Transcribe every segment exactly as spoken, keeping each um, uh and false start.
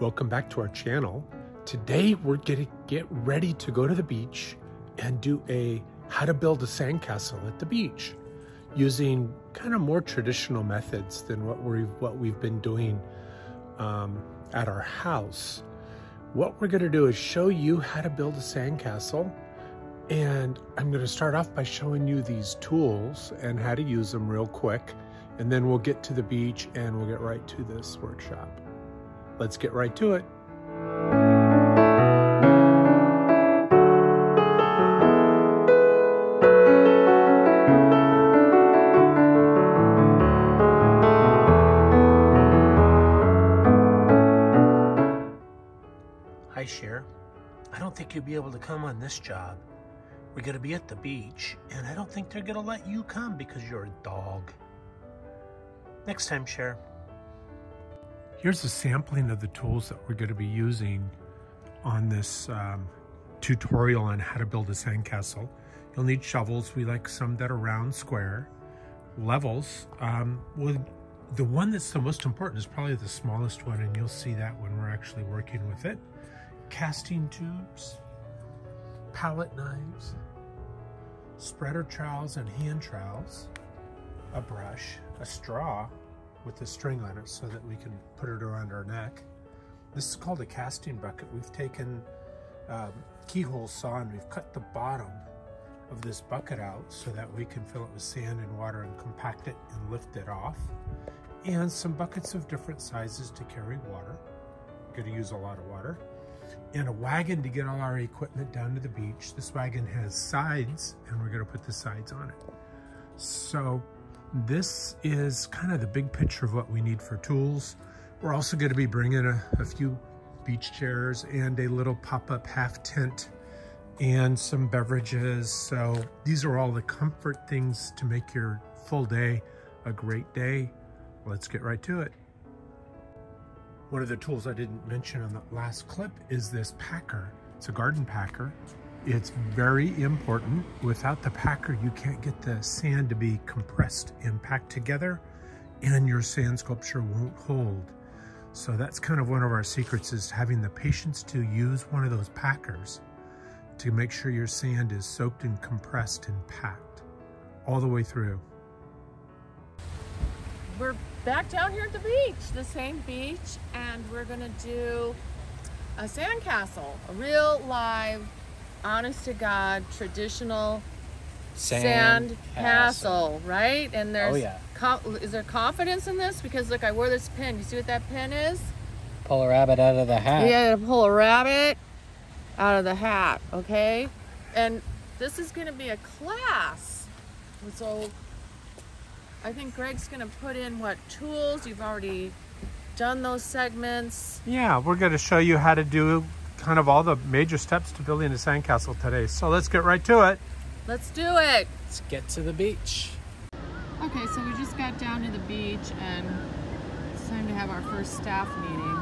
Welcome back to our channel. Today we're gonna get ready to go to the beach and do a how to build a sandcastle at the beach using kind of more traditional methods than what we've, what we've been doing um, at our house. What we're gonna do is show you how to build a sandcastle, and I'm gonna start off by showing you these tools and how to use them real quick, and then we'll get to the beach and we'll get right to this workshop. Let's get right to it. Hi, Cher. I don't think you'll be able to come on this job. We're gonna be at the beach, and I don't think they're gonna let you come because you're a dog. Next time, Cher. Here's a sampling of the tools that we're going to be using on this um, tutorial on how to build a sandcastle. You'll need shovels. We like some that are round, square. Levels. Um, well, the one that's the most important is probably the smallest one, and you'll see that when we're actually working with it. Casting tubes, palette knives, spreader trowels and hand trowels, a brush, a straw with a string on it so that we can put it around our neck. This is called a casting bucket. We've taken um, keyhole saw and we've cut the bottom of this bucket out so that we can fill it with sand and water and compact it and lift it off. And some buckets of different sizes to carry water. We're gonna use a lot of water. And a wagon to get all our equipment down to the beach. This wagon has sides and we're gonna put the sides on it. So this is kind of the big picture of what we need for tools. We're also going to be bringing a, a few beach chairs and a little pop-up half tent and some beverages. So these are all the comfort things to make your full day a great day. Let's get right to it. One of the tools I didn't mention on the last clip is this packer. It's a garden packer. It's very important. Without the packer, you can't get the sand to be compressed and packed together, and your sand sculpture won't hold. So that's kind of one of our secrets, is having the patience to use one of those packers to make sure your sand is soaked and compressed and packed all the way through. We're back down here at the beach, the same beach, and we're gonna do a sandcastle, a real live, honest to God, traditional sand, sand castle, castle, right? And there's, oh, yeah. Is there confidence in this? Because look, I wore this pin. You see what that pin is? Pull a rabbit out of the hat. Yeah, pull a rabbit out of the hat, okay? And this is gonna be a class. So I think Greg's gonna put in what tools. You've already done those segments. Yeah, we're gonna show you how to do kind of all the major steps to building a sandcastle today. So let's get right to it. Let's do it. Let's get to the beach. Okay, so we just got down to the beach and it's time to have our first staff meeting.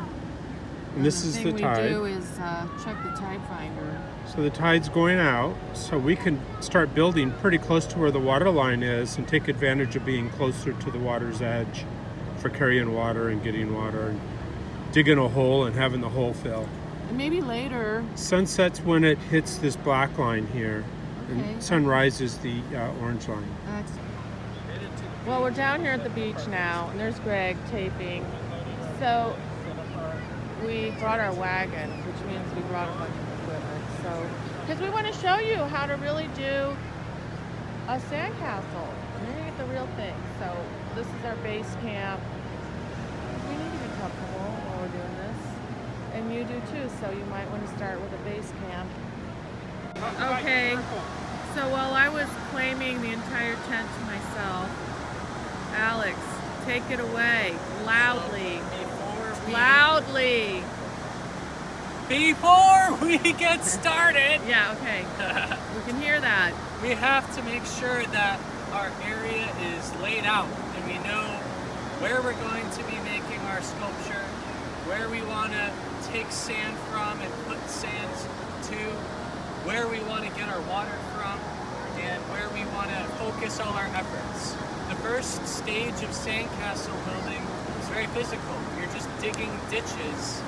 And this is the tide. The thing we do is uh, check the tide finder. So the tide's going out, so we can start building pretty close to where the water line is and take advantage of being closer to the water's edge for carrying water and getting water and digging a hole and having the hole fill. Maybe later. Sunset's when it hits this black line here, okay. And sunrise is the uh, orange line. Excellent. Well, we're down here at the beach now, and there's Greg taping. So we brought our wagon, which means we brought a bunch of equipment. So, because we want to show you how to really do a sandcastle. You're gonna get the real thing. So this is our base camp. We need to be comfortable while we're doing this. And you do too, so you might want to start with a base camp. Okay, so while I was claiming the entire tent to myself, Alex, take it away, loudly, before loudly. Before we get started. Yeah, okay, we can hear that. We have to make sure that our area is laid out and we know where we're going to be making our sculpture, where we want to take sand from and put sand to, where we want to get our water from, and where we want to focus all our efforts. The first stage of sandcastle building is It's very physical. You're just digging ditches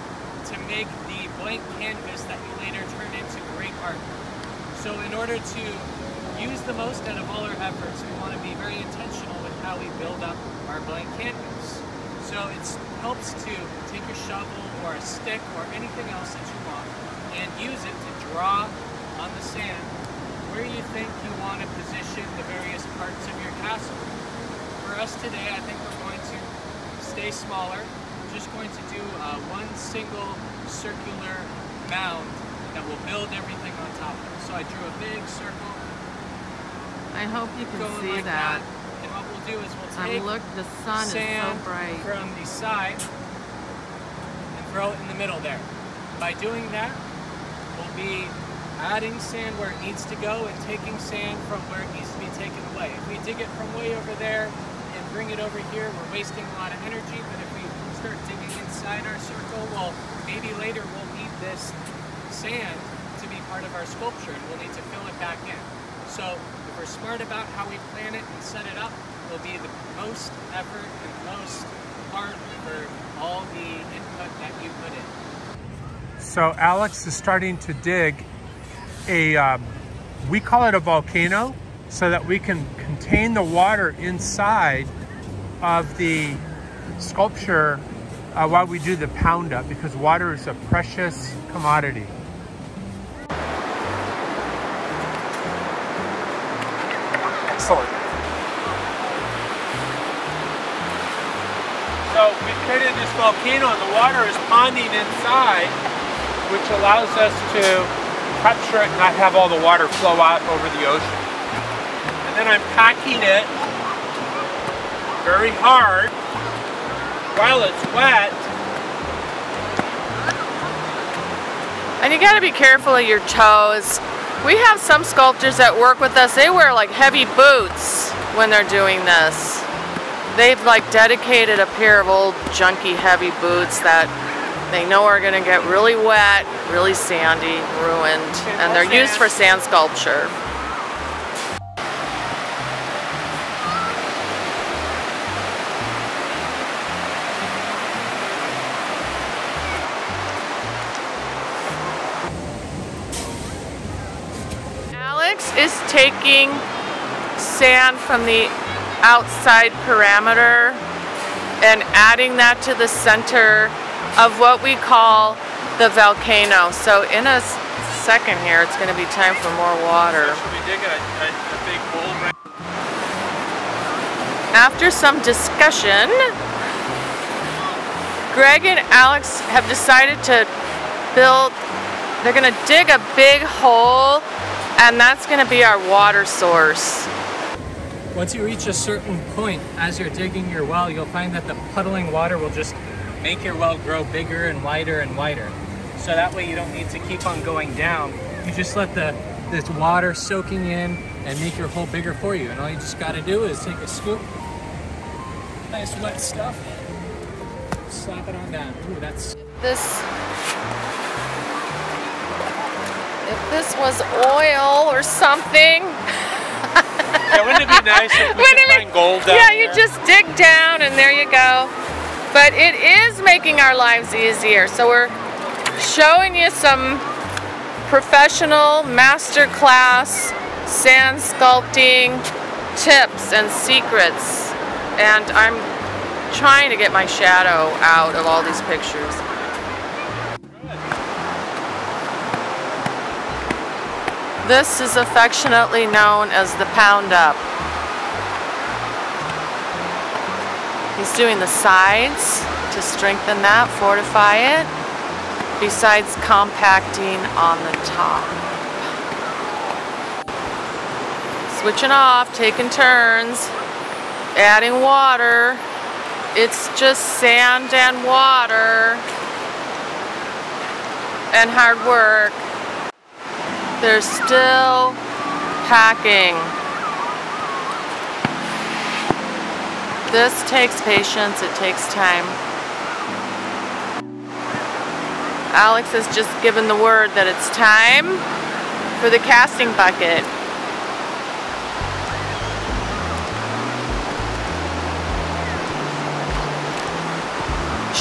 to make the blank canvas that you later turn into great art. So in order to use the most out of all our efforts, we want to be very intentional with how we build up our blank canvas. So it helps to take a shovel or a stick or anything else that you want and use it to draw on the sand where you think you want to position the various parts of your castle. For us today, I think we're going to stay smaller. We're just going to do uh, one single circular mound that will build everything on top of it. So I drew a big circle. I hope you can see like that. that. And what we'll do is we'll take um, look, the sun sand is so bright. from the side and throw it in the middle there. By doing that, we'll be adding sand where it needs to go and taking sand from where it needs to be taken away. If we dig it from way over there and bring it over here, we're wasting a lot of energy, but if we start digging inside our circle, well, maybe later we'll need this sand to be part of our sculpture and we'll need to fill it back in. So if we're smart about how we plan it and set it up, will be the most effort and most art for all the input that you put in. So Alex is starting to dig a, um, we call it a volcano, so that we can contain the water inside of the sculpture uh, while we do the pound up, because water is a precious commodity. Excellent. So we created this volcano and the water is ponding inside, which allows us to capture it and not have all the water flow out over the ocean. And then I'm packing it very hard while it's wet. And you gotta be careful of your toes. We have some sculptors that work with us, they wear like heavy boots when they're doing this. They've like dedicated a pair of old junky heavy boots that they know are going to get really wet, really sandy, ruined, and they're used for sand sculpture. Alex is taking sand from the outside perimeter and adding that to the center of what we call the volcano. So in a second here, it's going to be time for more water. So should we dig a, a, a big hole? After some discussion, Greg and Alex have decided to build, they're going to dig a big hole, and that's going to be our water source. Once you reach a certain point, as you're digging your well, you'll find that the puddling water will just make your well grow bigger and wider and wider. So that way you don't need to keep on going down. You just let the this water soaking in and make your hole bigger for you. And all you just gotta do is take a scoop, nice wet stuff, slap it on down. Ooh, that's... If this, if this was oil or something. Yeah, wouldn't it be nice if we could find gold down there? Yeah, you just dig down and there you go. But it is making our lives easier. So we're showing you some professional masterclass sand sculpting tips and secrets. And I'm trying to get my shadow out of all these pictures. Good. This is affectionately known as the pound up. He's doing the sides to strengthen that, fortify it, besides compacting on the top. Switching off, taking turns, adding water. It's just sand and water and hard work. They're still packing. This takes patience, it takes time. Alex has just given the word that it's time for the casting bucket.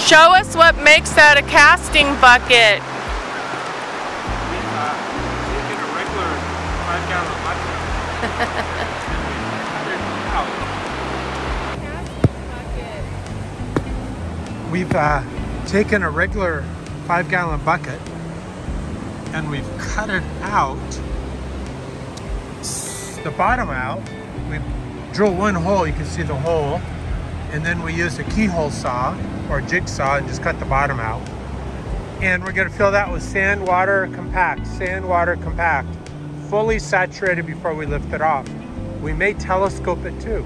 Show us what makes that a casting bucket. We've uh, taken a regular five gallon bucket and we've cut it out, the bottom out. We drill one hole, you can see the hole, and then we use a keyhole saw or jigsaw and just cut the bottom out. And we're gonna fill that with sand, water, compact, sand, water, compact, fully saturated before we lift it off. We may telescope it too.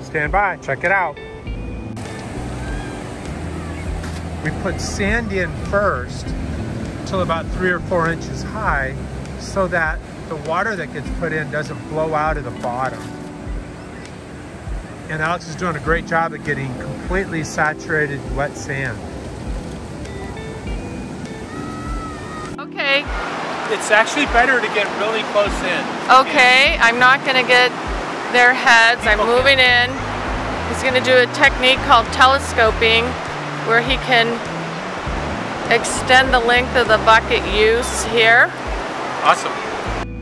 Stand by, check it out. We put sand in first till about three or four inches high so that the water that gets put in doesn't blow out of the bottom. And Alex is doing a great job at getting completely saturated wet sand. Okay. It's actually better to get really close in. Okay, and I'm not gonna get their heads. I'm moving in. He's gonna do a technique called telescoping where he can extend the length of the bucket use here. Awesome.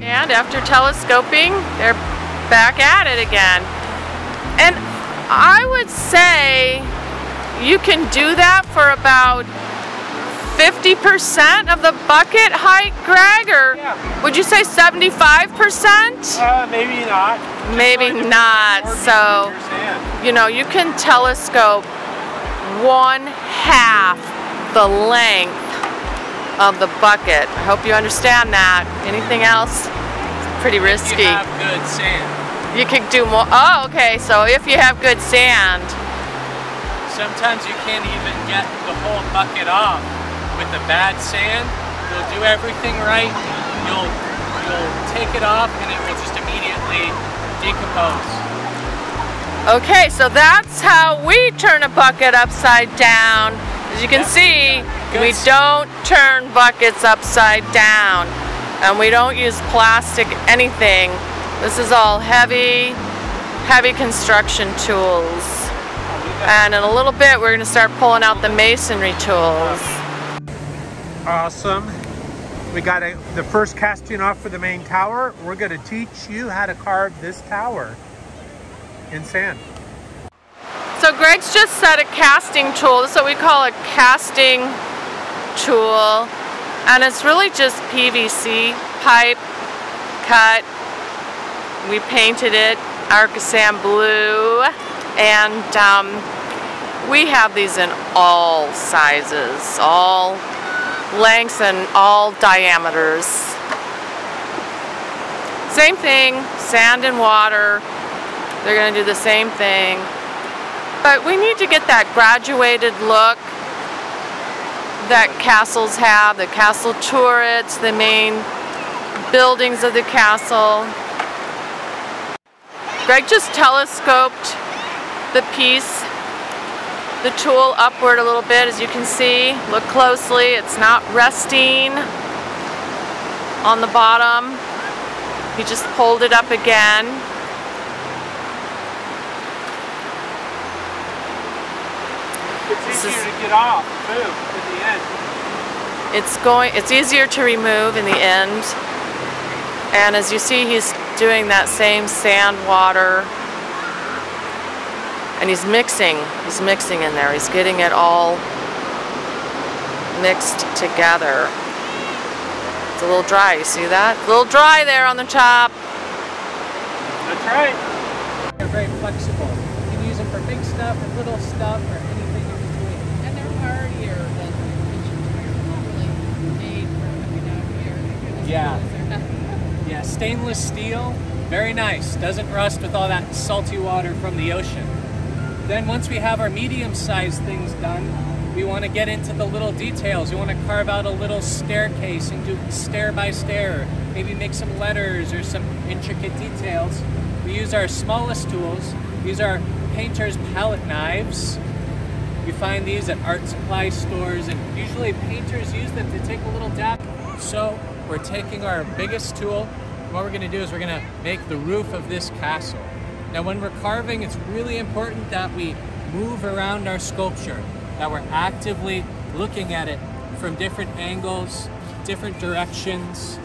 And after telescoping, they're back at it again. And I would say you can do that for about fifty percent of the bucket height, Greg, or yeah. Would you say seventy-five percent? Uh, maybe not. Just maybe not. So, you know, you can telescope one half the length of the bucket. I hope you understand that. Anything else? It's pretty risky. You have good sand. You can do more. Oh, okay. So if you have good sand. Sometimes you can't even get the whole bucket off with the bad sand. You'll do everything right. You'll you'll take it off and it will just immediately decompose. Okay, so that's how we turn a bucket upside down. As you can see, we don't turn buckets upside down. And we don't use plastic anything. This is all heavy, heavy construction tools. And in a little bit, we're gonna start pulling out the masonry tools. Awesome. We got a, the first casting off for the main tower. We're gonna teach you how to carve this tower in sand. So Greg's just said a casting tool. This is what we call a casting tool. And it's really just P V C pipe cut. We painted it Archisand blue, and um, we have these in all sizes, all lengths and all diameters. Same thing, sand and water, they're going to do the same thing. But we need to get that graduated look that castles have, the castle turrets, the main buildings of the castle. Greg just telescoped the piece, the tool upward a little bit, as you can see. Look closely, it's not resting on the bottom. He just pulled it up again. It's easier to get off, move at the end. It's going, it's easier to remove in the end. And as you see, he's doing that same sand, water, and he's mixing, he's mixing in there. He's getting it all mixed together. It's a little dry, you see that? A little dry there on the top. That's right. They're very flexible. You can use them for big stuff or little stuff or anything in between. And they're hardier than your kitchen tire. They're not really made for cooking out here. Yeah. Yeah, stainless steel, very nice. Doesn't rust with all that salty water from the ocean. Then once we have our medium-sized things done, we want to get into the little details. We want to carve out a little staircase and do stair by stair. Maybe make some letters or some intricate details. We use our smallest tools. These are painter's palette knives. You find these at art supply stores, and usually painters use them to take a little dab. So we're taking our biggest tool. What we're gonna do is we're gonna make the roof of this castle. Now when we're carving, it's really important that we move around our sculpture. that we're actively looking at it from different angles, different directions,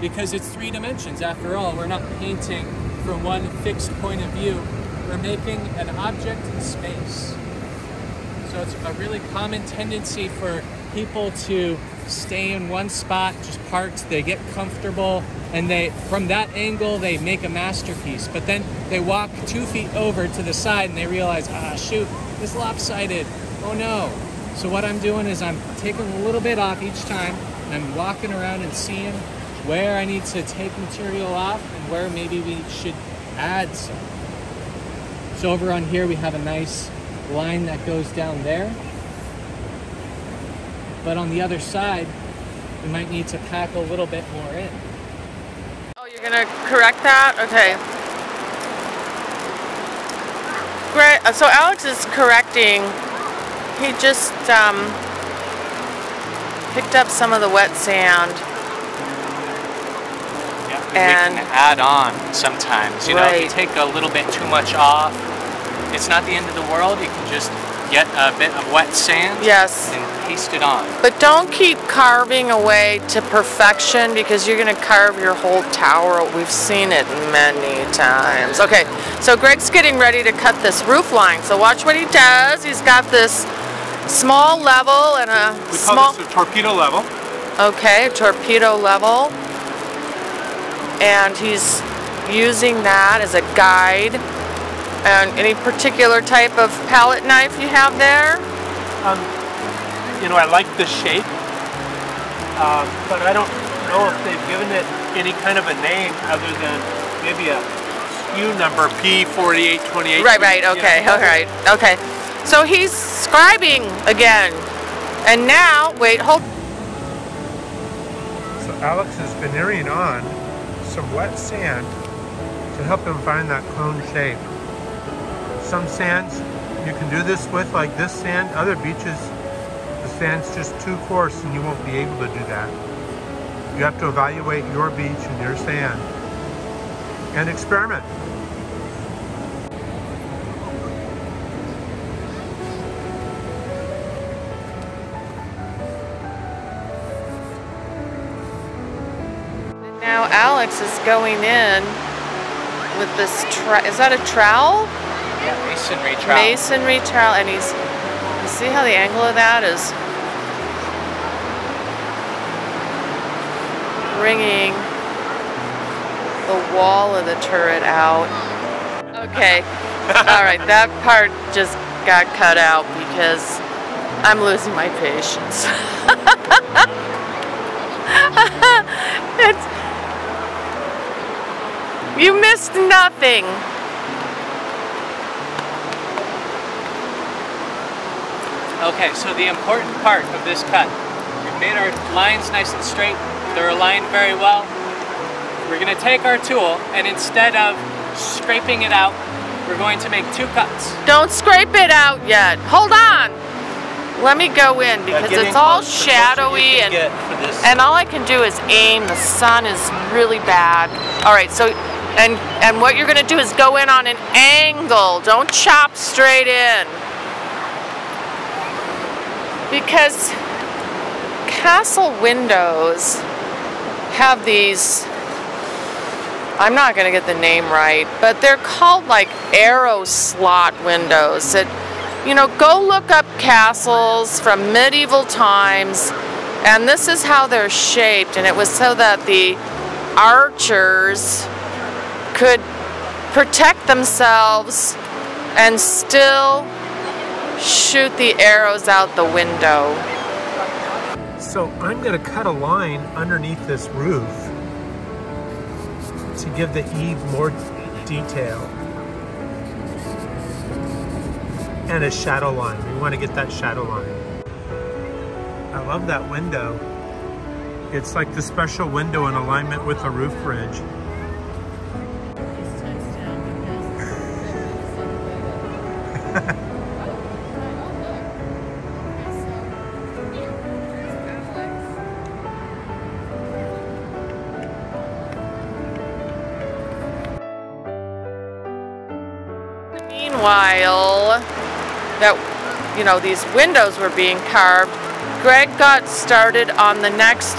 because it's three dimensions after all. We're not painting from one fixed point of view. We're making an object in space. So it's a really common tendency for people to stay in one spot, just parked, they get comfortable, and they, from that angle, they make a masterpiece. But then they walk two feet over to the side and they realize, ah, shoot, this is lopsided, oh no. So what I'm doing is I'm taking a little bit off each time, and I'm walking around and seeing where I need to take material off and where maybe we should add some. So over on here, we have a nice line that goes down there. But on the other side, we might need to pack a little bit more in. Oh, you're gonna correct that? Okay. Great. So Alex is correcting. He just um, picked up some of the wet sand. Yeah, and we can add on sometimes. You right. know, if you take a little bit too much off, it's not the end of the world. You can just get a bit of wet sand. Yes. And paste it on. But don't keep carving away to perfection, because you're going to carve your whole tower. We've seen it many times. Okay, so Greg's getting ready to cut this roof line. So watch what he does. He's got this small level and a we call small this a torpedo level. Okay, torpedo level. And he's using that as a guide. And any particular type of palette knife you have there? Um, you know, I like the shape, uh, but I don't know if they've given it any kind of a name other than maybe a S K U number, P four eight two eight. Right, right, okay, all right, okay. So he's scribing again. And now, wait, hold. So Alex is veneering on some wet sand to help him find that cone shape. Some sands you can do this with, like this sand. Other beaches, the sand's just too coarse and you won't be able to do that. You have to evaluate your beach and your sand and experiment. And now Alex is going in with this, tra is that a trowel? Masonry trowel. Masonry trowel, and he's, you see how the angle of that is bringing the wall of the turret out. Okay, all right, that part just got cut out because I'm losing my patience. It's, you missed nothing. Okay, so the important part of this cut, we've made our lines nice and straight, they're aligned very well. We're going to take our tool, and instead of scraping it out, we're going to make two cuts. Don't scrape it out yet. Hold on. Let me go in, because it's all shadowy, and, and all I can do is aim. The sun is really bad. All right, so, and, and what you're going to do is go in on an angle. Don't chop straight in. Because castle windows have these, I'm not going to get the name right, but they're called like arrow slot windows. That, you know, go look up castles from medieval times, and this is how they're shaped. And it was so that the archers could protect themselves and still shoot the arrows out the window. So I'm going to cut a line underneath this roof to give the eave more detail. And a shadow line. We want to get that shadow line. I love that window. It's like the special window in alignment with the roof ridge. Meanwhile, that you know, these windows were being carved. Greg got started on the next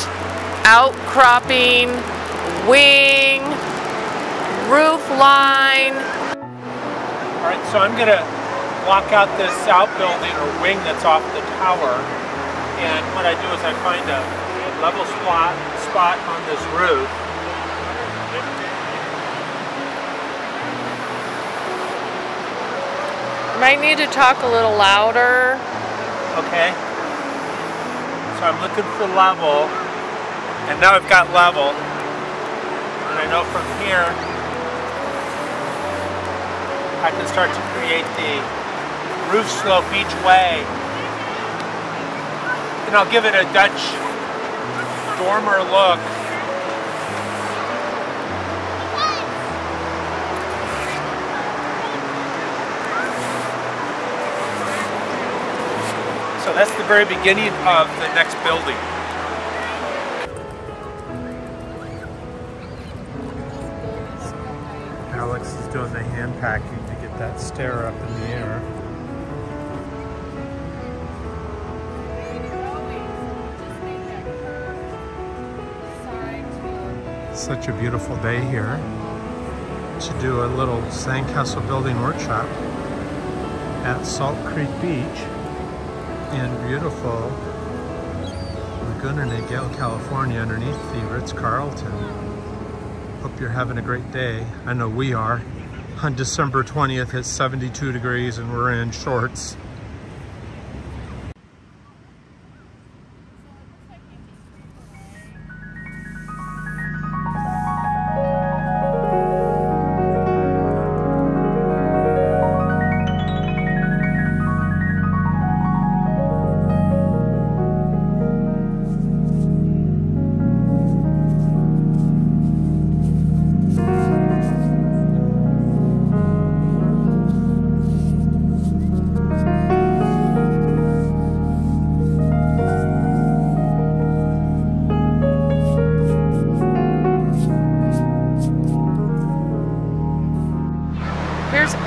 outcropping, wing, roof line. All right, so I'm gonna walk out this outbuilding or wing that's off the tower, and what I do is I find a level spot, spot on this roof. Might need to talk a little louder. Okay. So I'm looking for level, and now I've got level. And I know from here I can start to create the roof slope each way. And I'll give it a Dutch dormer look. So that's the very beginning of the next building. Alex is doing the hand packing to get that stair up in the air. Such a beautiful day here to do a little sandcastle building workshop at Salt Creek Beach in beautiful Laguna Niguel, California, underneath the Ritz-Carlton. Hope you're having a great day. I know we are. On December twentieth, it's seventy-two degrees and we're in shorts.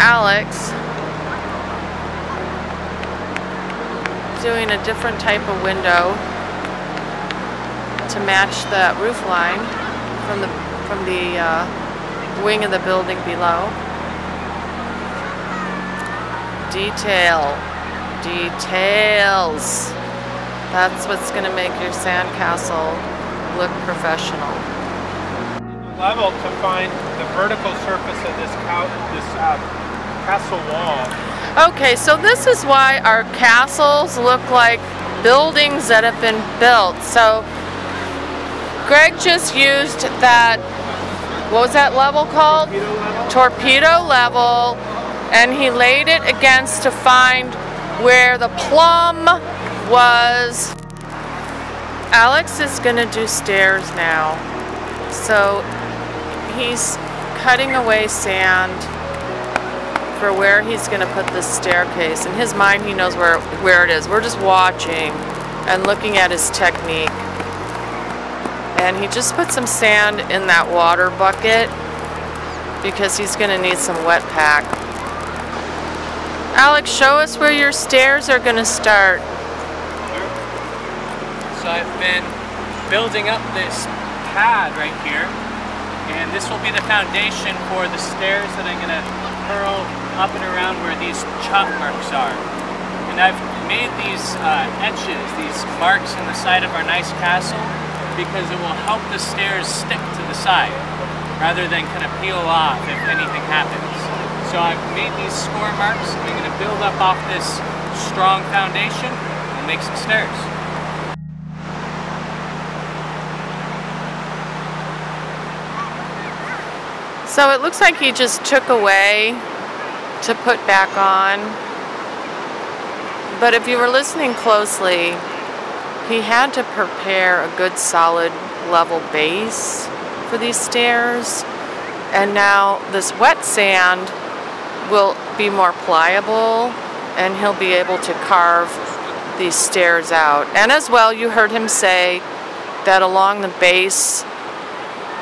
Alex doing a different type of window to match that roof line from the from the uh, wing of the building below. Detail, details. That's what's going to make your sandcastle look professional. Level to find the vertical surface of this couch, this uh, castle wall. Okay, so this is why our castles look like buildings that have been built. So Greg just used that, what was that level called? Torpedo level. Torpedo level, and he laid it against to find where the plumb was. Alex is going to do stairs now. So he's cutting away sand for where he's going to put this staircase. In his mind, he knows where where it is. We're just watching and looking at his technique. And he just put some sand in that water bucket because he's going to need some wet pack. Alex, show us where your stairs are going to start. So I've been building up this pad right here, and this will be the foundation for the stairs that I'm going to curl up and around where these chalk marks are. And I've made these uh, etches, these marks in the side of our nice castle, because it will help the stairs stick to the side rather than kind of peel off if anything happens. So I've made these score marks. I'm going to build up off this strong foundation and make some stairs. So it looks like he just took away to put back on. But if you were listening closely, he had to prepare a good solid level base for these stairs. And now this wet sand will be more pliable and he'll be able to carve these stairs out. And as well, you heard him say that along the base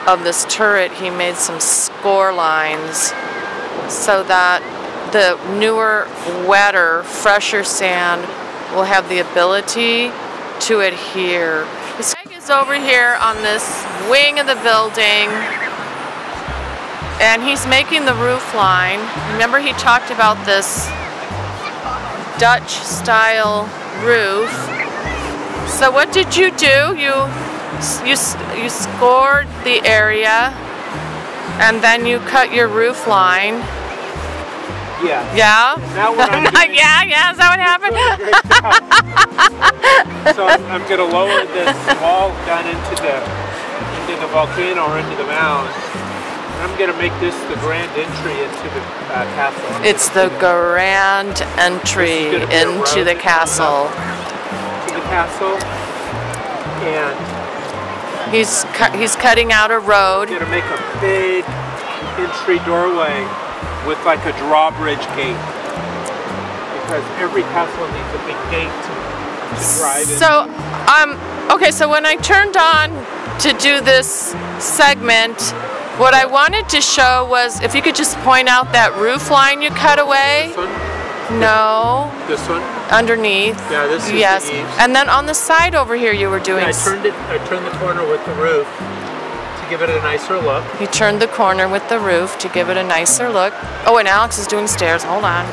of this turret he made some score lines so that the newer, wetter, fresher sand will have the ability to adhere. This bag is over here on this wing of the building, and he's making the roof line. Remember, he talked about this Dutch style roof. So what did you do? You, you, you scored the area and then you cut your roof line. Yeah. Yeah? Now what I'm doing, yeah, yeah, is that what happened? So I'm, I'm going to lower this wall down into the, into the volcano or into the mound. I'm going to make this the grand entry into the uh, castle. It's the grand entry into the castle. To the castle. And he's, cu he's cutting out a road. I'm going to make a big entry doorway with like a drawbridge gate, because every castle needs a big gate to, to drive in. So, um, okay, so when I turned on to do this segment, what I wanted to show was, if you could just point out that roof line you cut away. This one? No. This one? Underneath. Yeah, this is yes. The eaves. And then on the side over here you were doing... Yeah, I turned it, I turned the corner with the roof. Give it a nicer look. He turned the corner with the roof to give it a nicer look. Oh, and Alex is doing stairs. Hold on.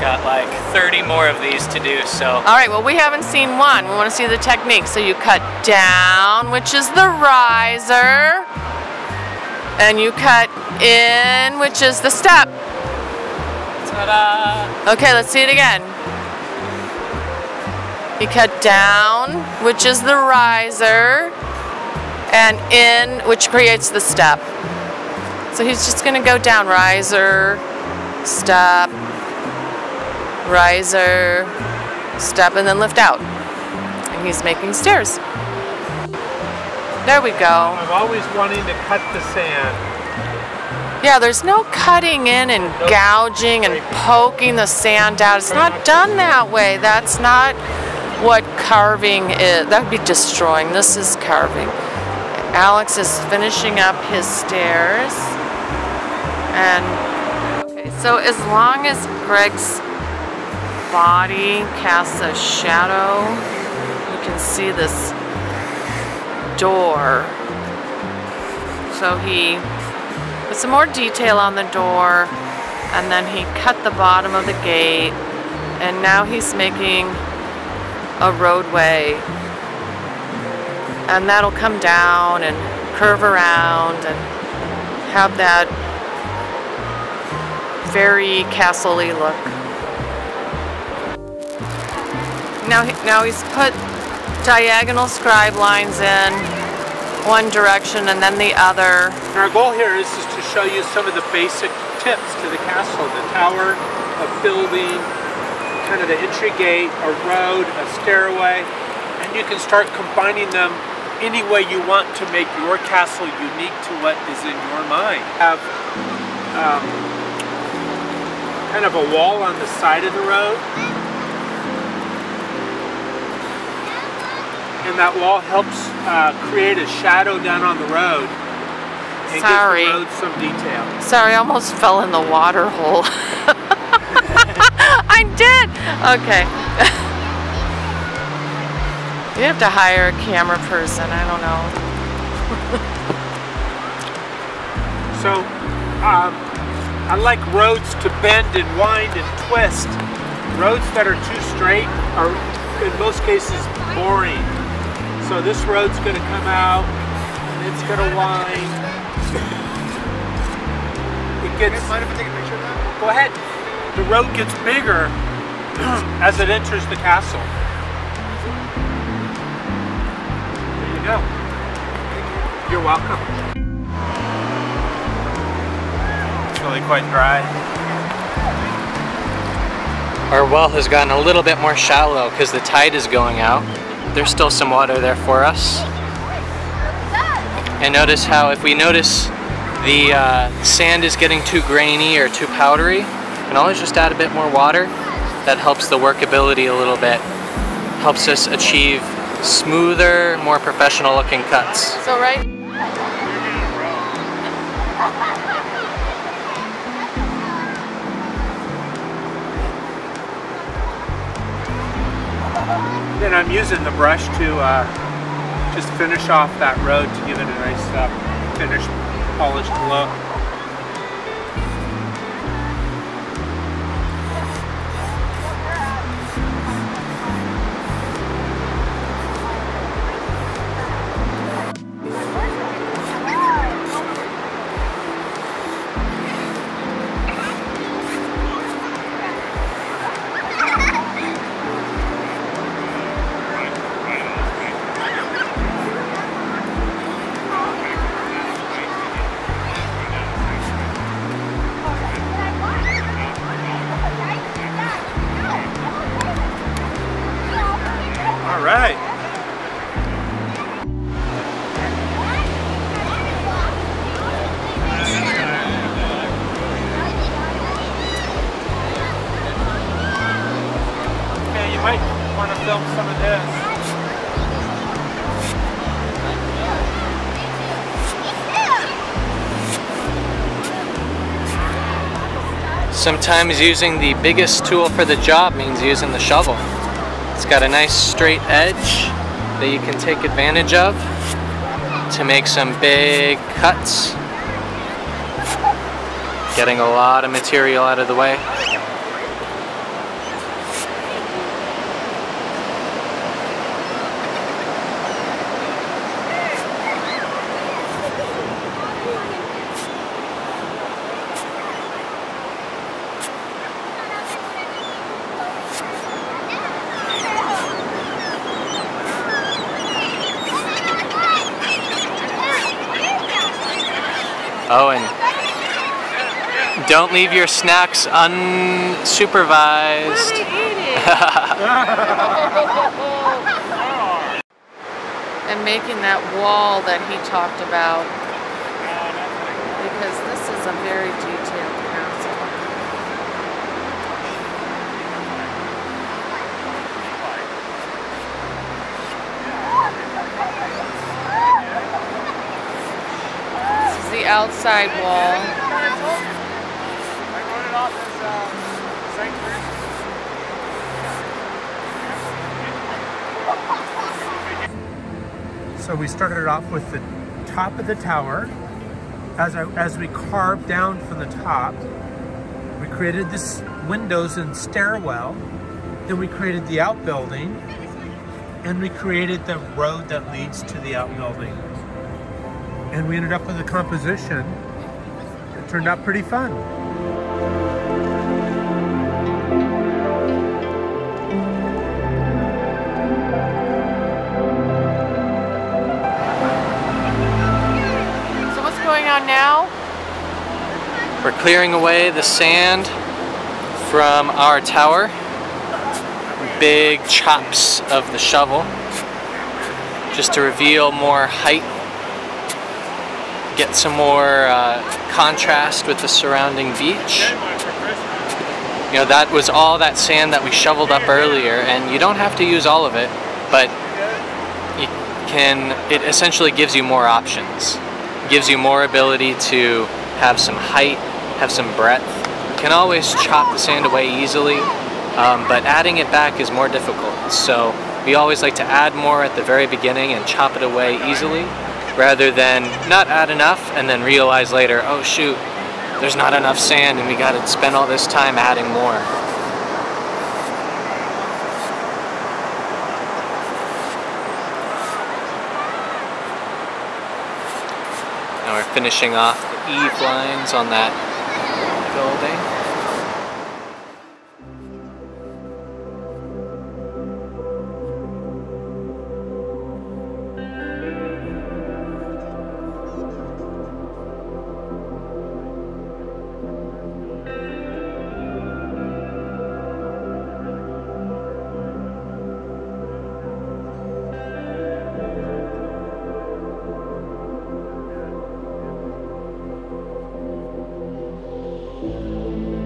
Got like thirty more of these to do, so. All right, well, we haven't seen one. We want to see the technique. So you cut down, which is the riser, and you cut in, which is the step. Ta-da! Okay, let's see it again. You cut down, which is the riser, and in, which creates the step. So he's just going to go down, riser, step, riser, step, and then lift out. And he's making stairs. There we go. I'm always wanting to cut the sand. Yeah, there's no cutting in and nope. gouging and poking the sand out. It's not done that way. That's not what carving is. That would be destroying. This is carving. Alex is finishing up his stairs, and okay, so as long as Greg's body casts a shadow, you can see this door. So he put some more detail on the door, and then he cut the bottom of the gate, and now he's making a roadway. And that'll come down and curve around and have that very castle-y look. Now, now he's put diagonal scribe lines in one direction and then the other. And our goal here is just to show you some of the basic tips to the castle: the tower, a building, kind of the entry gate, a road, a stairway, and you can start combining them any way you want to make your castle unique to what is in your mind. Have um, kind of a wall on the side of the road, and that wall helps uh, create a shadow down on the road. And Sorry. Gives the road some detail. Sorry, I almost fell in the water hole. I did. Okay. You have to hire a camera person, I don't know. So, um, I like roads to bend and wind and twist. Roads that are too straight are, in most cases, boring. So this road's gonna come out, and it's gonna wind. It gets... Mind if I take a picture of that? Go ahead. The road gets bigger as it enters the castle. No. You're welcome. It's really quite dry. Our well has gotten a little bit more shallow because the tide is going out. There's still some water there for us. And notice how if we notice the uh, sand is getting too grainy or too powdery, and always just add a bit more water. That helps the workability a little bit. Helps us achieve smoother, more professional looking cuts. So right Then I'm using the brush to uh, just finish off that road to give it a nice uh, finished, polished look. Sometimes using the biggest tool for the job means using the shovel. It's got a nice straight edge that you can take advantage of to make some big cuts. Getting a lot of material out of the way. Oh, and don't leave your snacks unsupervised. And making that wall that he talked about, because this is a very detailed castle. Outside wall. So we started off with the top of the tower. As, I, as we carved down from the top, we created this windows and stairwell. Then we created the outbuilding, and we created the road that leads to the outbuilding. And we ended up with a composition that turned out pretty fun. So what's going on now? We're clearing away the sand from our tower. Big chops of the shovel, just to reveal more height. Get some more uh, contrast with the surrounding beach. You know, that was all that sand that we shoveled up earlier, and you don't have to use all of it, but you can, it essentially gives you more options. It gives you more ability to have some height, have some breadth. You can always chop the sand away easily, um, but adding it back is more difficult. So we always like to add more at the very beginning and chop it away easily, rather than not add enough and then realize later, oh shoot, there's not enough sand and we gotta spend all this time adding more. Now we're finishing off the eave lines on that building. Thank you.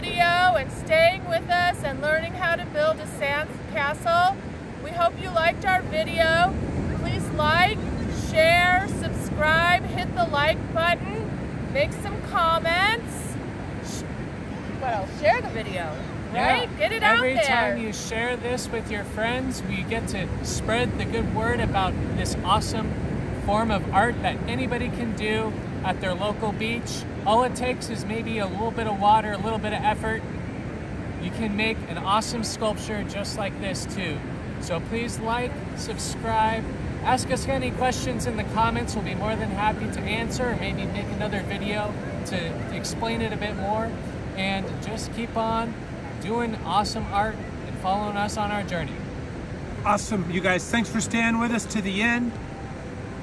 video and staying with us and learning how to build a sand castle. We hope you liked our video. Please like, share, subscribe, hit the like button, make some comments. What else? Share the video. Right? Yeah. Get it out there. Every time you share this with your friends, we get to spread the good word about this awesome form of art that anybody can do at their local beach. All it takes is maybe a little bit of water, a little bit of effort. You can make an awesome sculpture just like this too. So please like, subscribe, ask us any questions in the comments. We'll be more than happy to answer, or maybe make another video to explain it a bit more. And just keep on doing awesome art and following us on our journey. Awesome, you guys. Thanks for staying with us to the end.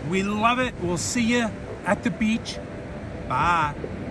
We love it. We'll see you at the beach. Bye.